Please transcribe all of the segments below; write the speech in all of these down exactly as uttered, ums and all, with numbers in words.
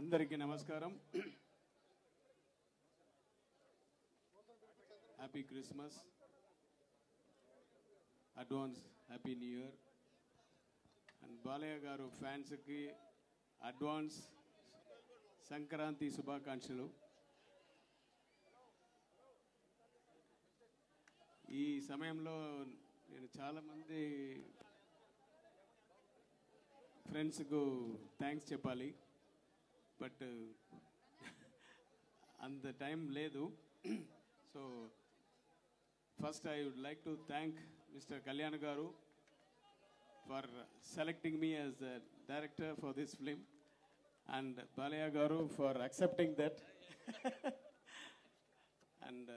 అందరికీ నమస్కారం. Happy Christmas, advance happy new year. And Balayya garu ఫ్యాన్స్కి అడ్వాన్స్ సంక్రాంతి శుభాకాంక్షలు. ఈ సమయంలో నేను చాలామంది ఫ్రెండ్స్కు థ్యాంక్స్ చెప్పాలి, బట్ అంత టైం లేదు. So first I would like to thank mister Kalyan garu for selecting me as the director for this film and Balayya garu for accepting that. And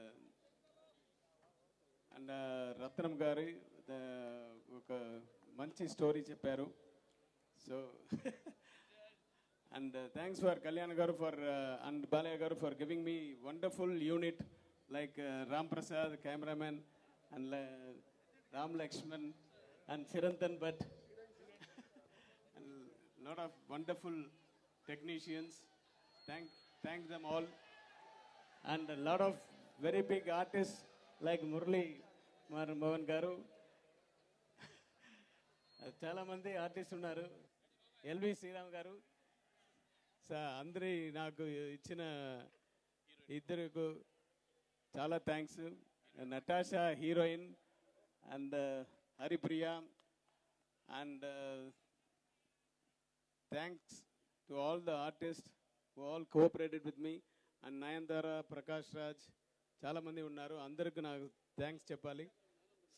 and Ratnam garu ఒక మంచి స్టోరీ చెప్పారు. So and uh, thanks for Kalyana garu for uh, and Balayya garu for giving me wonderful unit like uh, Ramprasad cameraman and uh, Ram Lakshman and Chirantan Bhatt and lot of wonderful technicians. Thank thank them all. And a lot of very big artists like Murli Mohan Garu. Chaala mandi artists unnaru. L V Sriram garu అందరి నాకు ఇచ్చిన ఇద్దరుకు చాలా thanks. Natasha heroine and Haripriya. And thanks to all the artist who all cooperated with me. And Nayanthara, Prakash Raj, చాలామంది ఉన్నారు. అందరికి నాకు thanks చెప్పాలి.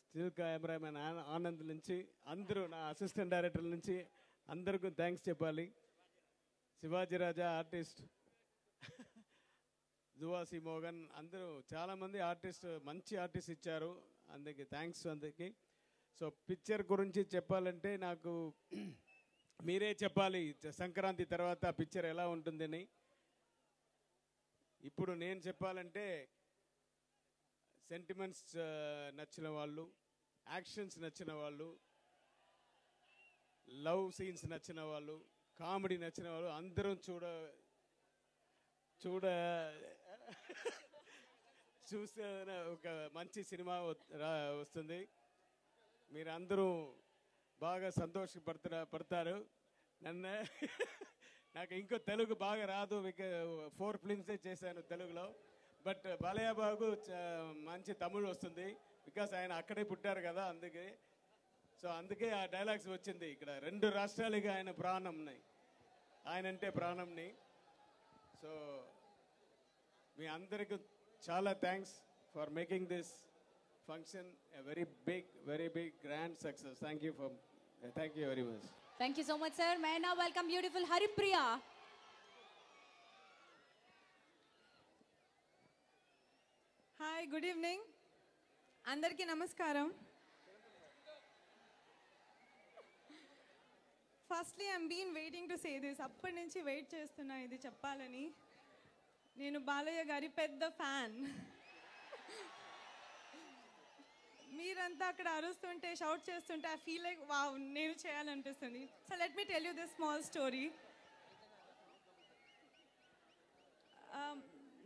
స్టిల్ కెమెరామెన్ ఆనంద్ నుంచి అందరూ, నా అసిస్టెంట్ డైరెక్టర్ నుంచి అందరికీ థ్యాంక్స్ చెప్పాలి. శివాజీ రాజా ఆర్టిస్ట్, జువాసి మోగన్, అందరూ చాలామంది ఆర్టిస్ట్ మంచి ఆర్టిస్ట్ ఇచ్చారు. అందుకే థ్యాంక్స్ అందరికీ. సో పిక్చర్ గురించి చెప్పాలంటే నాకు మీరే చెప్పాలి సంక్రాంతి తర్వాత పిక్చర్ ఎలా ఉంటుందని. ఇప్పుడు నేను చెప్పాలంటే సెంటిమెంట్స్ నచ్చిన వాళ్ళు, యాక్షన్స్ నచ్చిన వాళ్ళు, లవ్ సీన్స్ నచ్చిన వాళ్ళు, కామెడీ నచ్చిన వాళ్ళు అందరూ చూడ చూడ చూసే ఒక మంచి సినిమా వస్తుంది. మీరు అందరూ బాగా సంతోషపడతా పడతారు నన్ను. నాకు ఇంకో తెలుగు బాగా రాదు, ఫోర్ ఫిలిమ్సే చేశాను తెలుగులో. బట్ బాలయ్య బాబు మంచి తమిళ్ వస్తుంది, బికాస్ ఆయన అక్కడే పుట్టారు కదా. అందుకే సో అందుకే ఆ డైలాగ్స్ వచ్చింది. ఇక్కడ రెండు రాష్ట్రాలుగా ఆయన ప్రాణంని, ఆయన అంటే ప్రాణంని. సో మీ అందరికీ చాలా thanks for making this function a very big very big grand success. Thank you for thank you very much. Thank you so much sir. మే నా welcome beautiful Haripriya. Hi, good evening అందరికీ, నమస్కారం. Firstly I'm been waiting to say this, అప్పటి నుంచి wait చేస్తున్నా ఇది చెప్పాలని. నేను బాలయ్య గారి పెద్ద ఫ్యాన్. మీరంతా అక్కడ అరుస్తుంటే, షౌట్ చేస్తుంటే ఐ ఫీల్ లైక్ వావ్, నేను చేయాలనిపిస్తుంది. So let me tell you this small story.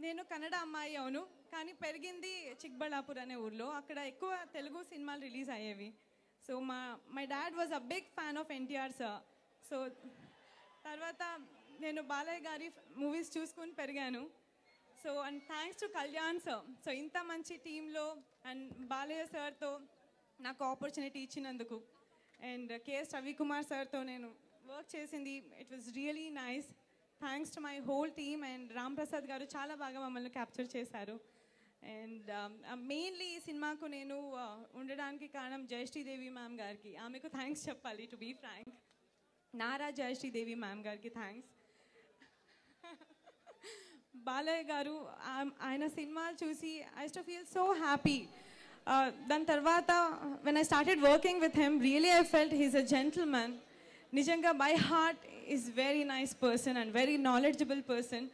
నేను కన్నడ అమ్మాయి అవును, కానీ పెరిగింది చిక్బళ్ళాపూర్ అనే ఊర్లో. అక్కడ ఎక్కువ తెలుగు సినిమాలు రిలీజ్ అయ్యేవి. సో మా my dad was a big fan of NTR sir. So తర్వాత నేను బాలయ్య గారి మూవీస్ చూసుకుని పెరిగాను. So and thanks to Kalyan sir. So ఇంత మంచి టీంలో అండ్ బాలయ్య సార్తో నాకు ఆపర్చునిటీ ఇచ్చినందుకు, అండ్ కేఎస్ రవి కుమార్ సార్తో నేను వర్క్ చేసింది, it was really nice. Thanks to my whole team. And Ramprasad garu చాలా బాగా మమ్మల్ని క్యాప్చర్ చేశారు. అండ్ మెయిన్లీ ఈ సినిమాకు నేను ఉండడానికి కారణం జయశ్రీదేవి మ్యామ్ గారికి. ఆమెకు థ్యాంక్స్ చెప్పాలి, to be frank. Nara జయశ్రీదేవి ma'am గారికి థ్యాంక్స్. బాలయ్య గారు, ఆయన సినిమాలు చూసి I used to feel so happy. దాని తర్వాత when I started working with him, really I felt he's a gentleman. నిజంగా by heart is very nice person and very knowledgeable person.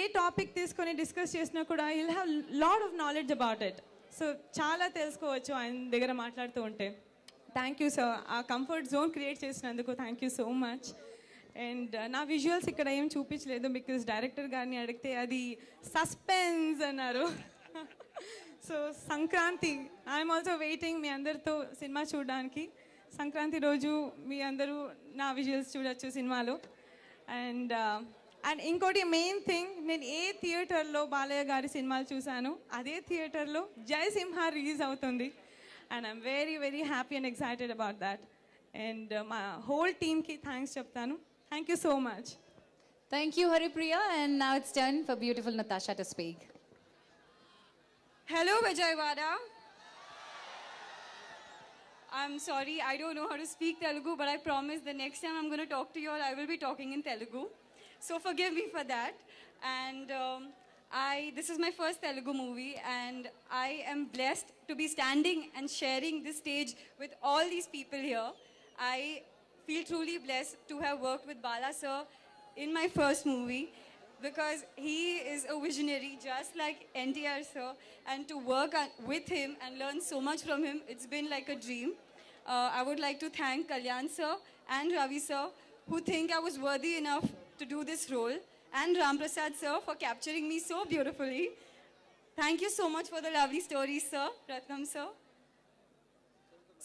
ఏ topic తీసుకొని discuss చేసినా కూడా you will have lot of knowledge about it. So చాలా తెలుసుకోవచ్చు ఆయన దగ్గర మాట్లాడుతూ ఉంటే. థ్యాంక్ యూ సార్, ఆ కంఫర్ట్ జోన్ క్రియేట్ చేసినందుకు thank you so much. And na visuals ikkada em choopichaledu because director garni adigte adi suspense annaru. So sankranti I am also waiting mee andartho cinema choodaniki. Sankranti రోజు మీ అందరూ నా visuals చూడొచ్చు సినిమాలో. And and ఇంకోటి main thing, నేను ఏ థియేటర్లో బాలయ్య గారి సినిమాలు చూశాను అదే థియేటర్లో జై సింహ రిలీజ్ అవుతుంది. And I'm very very happy and excited about that. And మా హోల్ టీమ్కి థ్యాంక్స్ చెప్తాను. Thank you so much. Thank you Haripriya. And now it's turn for beautiful Natasha to speak. Hello Vijayawada. I'm sorry, I don't know how to speak Telugu, but I promise the next time I'm going to talk to you all, I will be talking in Telugu. So forgive me for that. And um, I, this is my first Telugu movie, and I am blessed to be standing and sharing this stage with all these people here. I feel truly blessed to have worked with Bala sir in my first movie, because he is a visionary, just like N T R sir. And to work with him and learn so much from him, it's been like a dream. Uh, I would like to thank Kalyan sir and Ravi sir, who think I was worthy enough to do this role, and Ramprasad sir for capturing me so beautifully. Thank you so much for the lovely story, sir. Ratnam sir.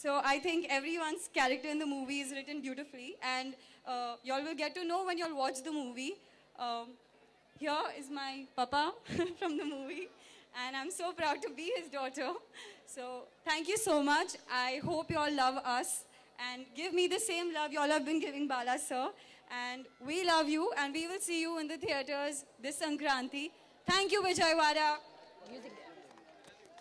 So I think everyone's character in the movie is written beautifully, and uh, you all will get to know when you all watch the movie. Um, here is my papa from the movie. And I'm so proud to be his daughter. So thank you so much. I hope you all love us and give me the same love you all have been giving Bala sir. And we love you, and we will see you in the theaters this Sankranti. Thank you, Vijayawada.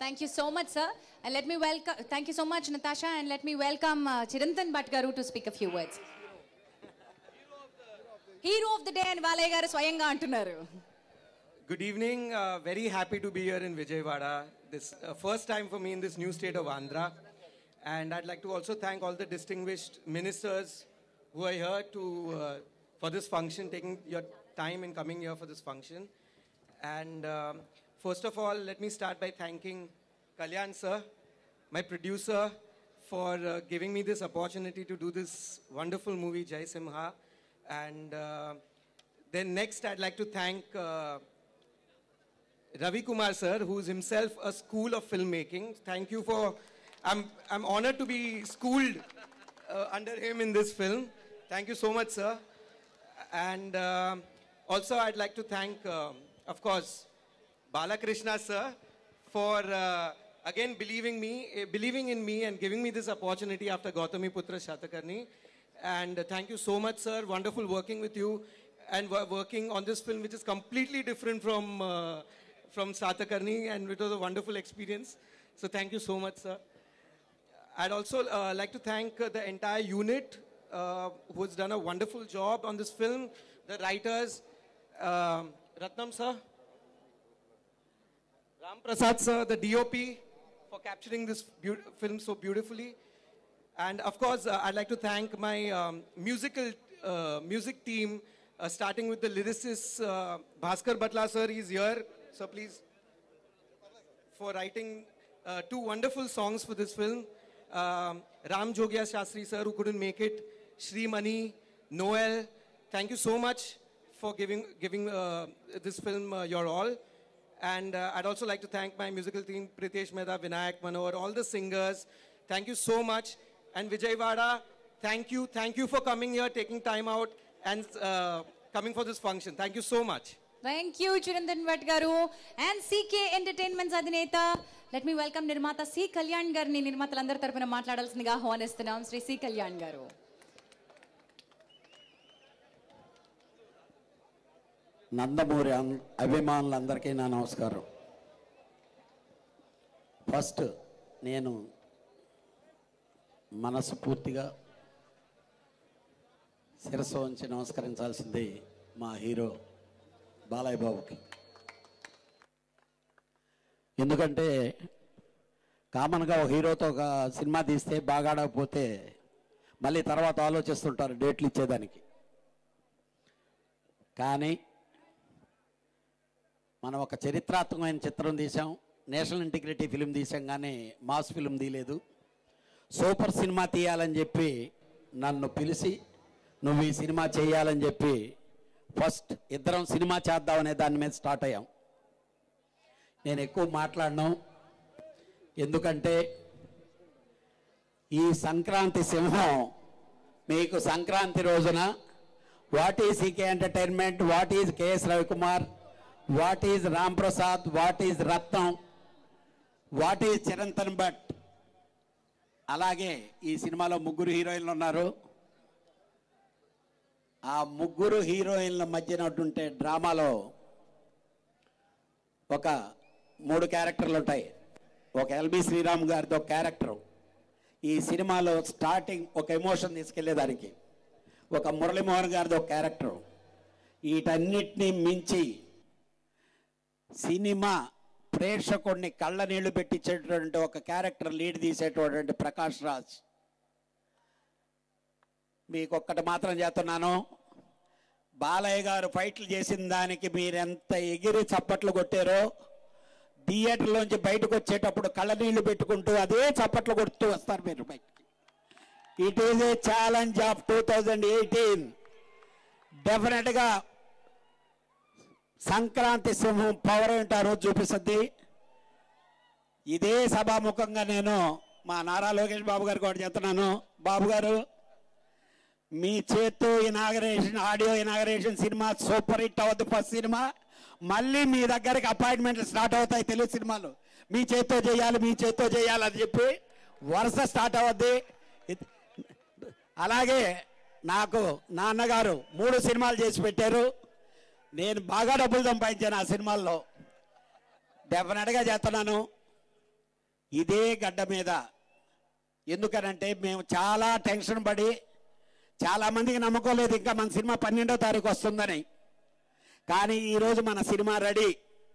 Thank you so much, sir. And let me welcome. Thank you so much, Natasha. And let me welcome uh, Chirantan Bhatt garu to speak a few words. Hero of the day and Balayya garu swayanga antunnaru. Good evening. Uh, very happy to be here in Vijayawada. This uh, first time for me in this new state of Andhra, and I'd like to also thank all the distinguished ministers who are here to uh, for this function, taking your time in coming here for this function. And um, first of all, let me start by thanking Kalyan sir, my producer, for uh, giving me this opportunity to do this wonderful movie, Jai Simha. And uh, then next, I'd like to thank. Uh, Ravi Kumar sir, who is himself a school of filmmaking. Thank you for, I'm, I'm honored to be schooled uh, under him in this film. Thank you so much, sir. And uh, also I'd like to thank, um, of course, Balakrishna sir for uh, again believing me, uh, believing in me and giving me this opportunity after Gautami Putra Shatakarni. And uh, thank you so much, sir. Wonderful working with you and working on this film, which is completely different from... Uh, from Shatakarni, and it was a wonderful experience. So thank you so much, sir. I'd also uh, like to thank uh, the entire unit uh, who has done a wonderful job on this film. The writers, uh, Ratnam sir, Ramprasad sir, the D O P for capturing this film so beautifully. And of course, uh, I'd like to thank my um, musical uh, music team, uh, starting with the lyricist uh, Bhaskar Bhatla sir. He's here. So please, for writing uh, two wonderful songs for this film. Um, Ram Jogya Shastri sir, who couldn't make it, Shri Mani, Noel, thank you so much for giving, giving uh, this film uh, your all. And uh, I'd also like to thank my musical team, Prateesh Mehta, Vinayak Manohar, all the singers. Thank you so much. And Vijayawada, thank you. Thank you for coming here, taking time out and uh, coming for this function. Thank you so much. Thank you, Chirantan Bhatt garu and C K Entertainments adhineta. Let me welcome Nirmata C Kalyan garni. Nirmathalandaru tarafuna maatladalsiniga honestnam Shri C Kalyan garu. Nandamuri abhimanulandariki na namaskaram. First nenu manasapurtiga sirasu unchi namaskarinchalasindi ma hero Balayya బాబుకి. ఎందుకంటే కామన్గా ఒక హీరోతో ఒక cinema తీస్తే బాగా ఆడకపోతే మళ్ళీ తర్వాత ఆలోచిస్తుంటారు డేట్లు ఇచ్చేదానికి. కానీ మనం ఒక చరిత్రాత్మకమైన చిత్రం తీసాం, నేషనల్ ఇంటిగ్రిటీ ఫిలిం తీసాం, కానీ మాస్ ఫిలిం తీయలేదు. సూపర్ సినిమా తీయాలని చెప్పి నన్ను పిలిచి నువ్వు ఈ సినిమా చేయాలని చెప్పి ఫస్ట్ ఇద్దరం సినిమా చేద్దాం అనే దాని మీద స్టార్ట్ అయ్యాం. నేను ఎక్కువ మాట్లాడను, ఎందుకంటే ఈ సంక్రాంతి సింహం మీకు సంక్రాంతి రోజున what is CK entertainment, what is KS Ravikumar, what is Ramprasad, what is Ratnam, what is Chirantan Bhatt, అలాగే ఈ సినిమాలో ముగ్గురు హీరోయిన్లు ఉన్నారు. ఆ ముగ్గురు హీరోయిన్ల మధ్యన ఉంటే డ్రామాలో ఒక మూడు క్యారెక్టర్లు ఉంటాయి. ఒక ఎల్ వి శ్రీరామ్ గారితో క్యారెక్టరు ఈ సినిమాలో స్టార్టింగ్ ఒక ఎమోషన్ తీసుకెళ్లేదానికి, ఒక మురళీ మోహన్ గారితో క్యారెక్టరు. వీటన్నిటినీ మించి సినిమా ప్రేక్షకుడిని కళ్ళ నీళ్లు పెట్టించేటటువంటి ఒక క్యారెక్టర్ లీడ్ తీసేటటువంటి ప్రకాష్ రాజ్. మీకు ఒక్కటి మాత్రం చేస్తున్నాను, బాలయ్య గారు ఫైట్లు చేసిన దానికి మీరెంత ఎగిరి చప్పట్లు కొట్టారో, థియేటర్లోంచి బయటకు వచ్చేటప్పుడు కళ్ళ నీళ్లు పెట్టుకుంటూ అదే చప్పట్లు కొడుతూ వస్తారు మీరు బయటికి. It is a challenge of two thousand eighteen. డెఫినెట్గా సంక్రాంతి సింహం పవర్ ఏంటో ఆ రోజు చూపిస్తుంది. ఇదే సభాముఖంగా నేను మా నారా లోకేష్ బాబు గారికి ఒకటి చెప్తున్నాను, బాబు గారు మీ చేత్తో inauguration audio inauguration cinema super hit అవ్వద్దు ఫస్ట్ సినిమా, మళ్ళీ మీ దగ్గరికి అపాయింట్మెంట్లు స్టార్ట్ అవుతాయి, తెలుగు సినిమాలు మీ చేత్తో చేయాలి మీ చేత్తో చేయాలి అని చెప్పి వరుస స్టార్ట్ అవ్వద్ది. అలాగే నాకు నాన్నగారు మూడు సినిమాలు చేసి పెట్టారు, నేను బాగా డబ్బులు సంపాదించాను ఆ సినిమాల్లో. డెఫినెట్గా చేస్తున్నాను ఇదే గడ్డ మీద, ఎందుకనంటే మేము చాలా టెన్షన్ పడి చాలామందికి నమ్మకం లేదు ఇంకా మన సినిమా పన్నెండో తారీఖు వస్తుందని. కానీ ఈరోజు మన సినిమా రెడీ,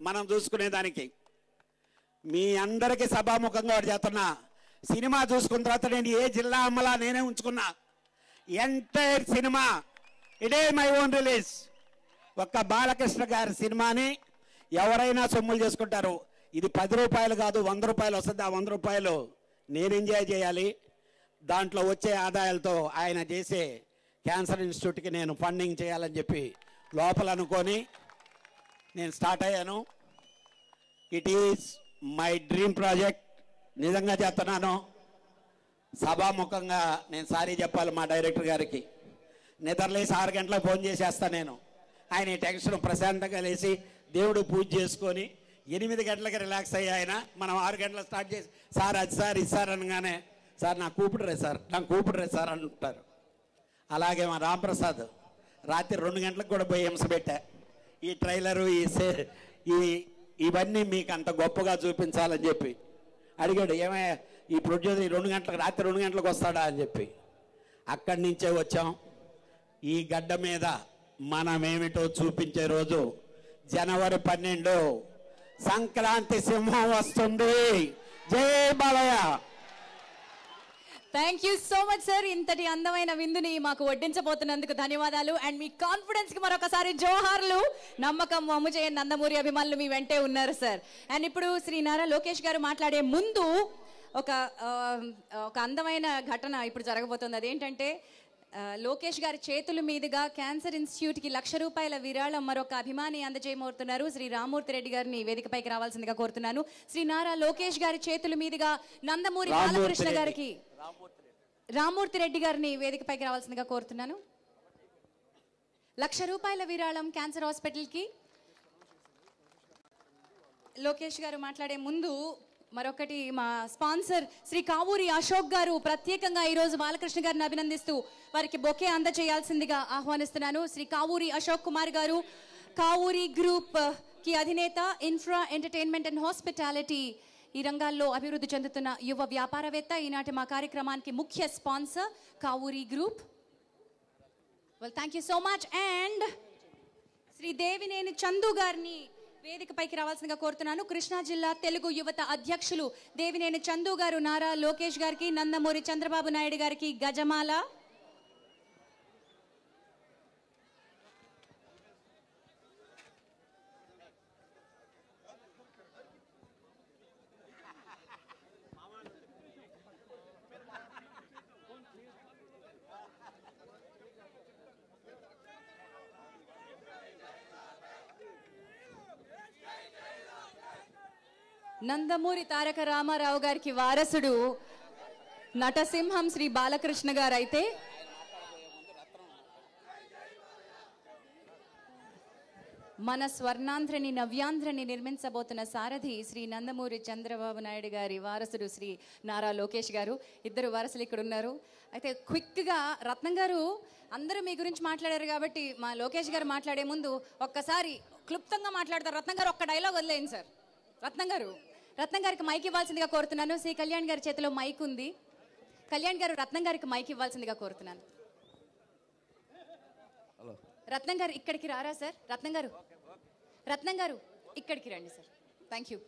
మనం చూసుకునేదానికి మీ అందరికీ సభాముఖంగా ఒకటి చేస్తున్నా, సినిమా చూసుకున్న తర్వాత నేను ఏ జిల్లా అమ్మలా నేనే ఉంచుకున్నా ఎంటైర్ సినిమా, ఇదే మై ఓన్ రిలీజ్. ఒక్క బాలకృష్ణ గారి సినిమాని ఎవరైనా సొమ్ములు చేసుకుంటారు, ఇది పది రూపాయలు కాదు వంద రూపాయలు వస్తుంది. ఆ వంద రూపాయలు నేను ఎంజాయ్ చేయాలి, దాంట్లో వచ్చే ఆదాయాలతో ఆయన చేసే క్యాన్సర్ ఇన్స్టిట్యూట్కి నేను ఫండింగ్ చేయాలని చెప్పి లోపల అనుకొని నేను స్టార్ట్ అయ్యాను. It is my dream project, నిజంగా చేస్తున్నాను. సభాముఖంగా నేను సారీ చెప్పాలి మా డైరెక్టర్ గారికి, నిద్రలేసి ఆరు గంటలకు ఫోన్ చేసేస్తాను నేను, ఆయన టెన్షన్ ప్రశాంతంగా లేచి దేవుడు పూజ చేసుకొని ఎనిమిది గంటలకి రిలాక్స్ అయ్యి ఆయన మనం ఆరు గంటలకు స్టార్ట్ చేసి సార్ అది సార్ ఇది సార్ అనగానే సార్ నా కూపుడురే సార్ నా కూపుడురే సార్ అంటుంటారు. అలాగే మా రాంప్రసాద్ రాత్రి రెండు గంటలకు కూడా పోయి హింస పెట్టా. ఈ ట్రైలరు ఈ ఈ ఇవన్నీ మీకు అంత గొప్పగా చూపించాలని చెప్పి అడిగాడు, ఏమయ్యా ఈ ప్రొడ్యూసర్ రెండు గంటలకు రాత్రి రెండు గంటలకు వస్తాడా అని చెప్పి. అక్కడి నుంచే వచ్చాం. ఈ గడ్డ మీద మనమేమిటో చూపించే రోజు జనవరి పన్నెండు సంక్రాంతి సింహం వస్తుంది. జై Balayya. Thank you so much sir, ఇంతటి అందమైన విందుని మాకు వడ్డించబోతున్నందుకు ధన్యవాదాలు. అండ్ మీ కాన్ఫిడెన్స్ కి మరొకసారి జోహార్లు. నమ్మకం అమ్ము చేయని నందమూరి అభిమానులు మీ వెంటే ఉన్నారు సార్. అండ్ ఇప్పుడు శ్రీ నారా లోకేష్ గారు మాట్లాడే ముందు ఒక ఒక అందమైన ఘటన ఇప్పుడు జరగబోతుంది. అదేంటంటే లోకేష్ గారి చేతుల మీదుగా క్యాన్సర్ ఇన్స్టిట్యూట్కి లక్ష రూపాయల విరాళం మరొక అభిమాని అందజేయబోతున్నారు. శ్రీ రామ్మూర్తి రెడ్డి గారిని వేదికపైకి రావాల్సిందిగా కోరుతున్నాను. శ్రీ నారా లోకేష్ గారి చేతుల మీదుగా నందమూరి బాలకృష్ణ గారికి రామ్మూర్తి రెడ్డి గారిని వేదికపైకి రావాల్సిందిగా కోరుతున్నాను. లక్ష రూపాయల విరాళం క్యాన్సర్ హాస్పిటల్కి. లోకేష్ గారు మాట్లాడే ముందు మరొకటి మా స్పాన్సర్ శ్రీ కావూరి అశోక్ గారు ప్రత్యేకంగా ఈరోజు బాలకృష్ణ గారిని అభినందిస్తూ వారికి బొకే అందజేయాల్సిందిగా ఆహ్వానిస్తున్నాను. శ్రీ కావూరి అశోక్ కుమార్ గారు కావూరి గ్రూప్ కి అధినేత, ఇన్ఫ్రా ఎంటర్టైన్మెంట్ అండ్ హాస్పిటాలిటీ ఈ రంగాల్లో అభివృద్ధి చెందుతున్న యువ వ్యాపారవేత్త. ఈనాటి మా కార్యక్రమానికి ముఖ్య sponsor Kavuri group. Well thank you so much. And Shri Devineni Chandu గారిని వేదికపైకి రావాల్సిందిగా కోరుతున్నాను. కృష్ణా జిల్లా తెలుగు యువత అధ్యక్షులు దేవినేని చందు గారు నారా లోకేష్ గారికి, నందమూరి చంద్రబాబు నాయుడు గారికి గజమాల. నందమూరి తారక రామారావు గారికి వారసుడు నటసింహం శ్రీ బాలకృష్ణ గారు అయితే మన స్వర్ణాంధ్రని నవ్యాంధ్రని నిర్మించబోతున్న సారథి శ్రీ నందమూరి చంద్రబాబు నాయుడు గారి వారసుడు శ్రీ నారా లోకేష్ గారు. ఇద్దరు వారసులు ఇక్కడ ఉన్నారు. అయితే క్విక్గా రత్నం గారు, అందరూ మీ గురించి మాట్లాడారు కాబట్టి మా లోకేష్ గారు మాట్లాడే ముందు ఒక్కసారి క్లుప్తంగా మాట్లాడతారు. రత్నం గారు ఒక్క డైలాగ్ వదిలేయండి సార్. రత్నం గారు, రత్నం గారికి మైక్ ఇవ్వాల్సిందిగా కోరుతున్నాను. శ్రీ కళ్యాణ్ గారి చేతిలో మైక్ ఉంది. కళ్యాణ్ గారు రత్నం గారికి మైక్ ఇవ్వాల్సిందిగా కోరుతున్నాను. హలో రత్నం గారు, ఇక్కడికి రారా సార్. రత్నం గారు, రత్నం గారు ఇక్కడికి రండి సార్. Thank you.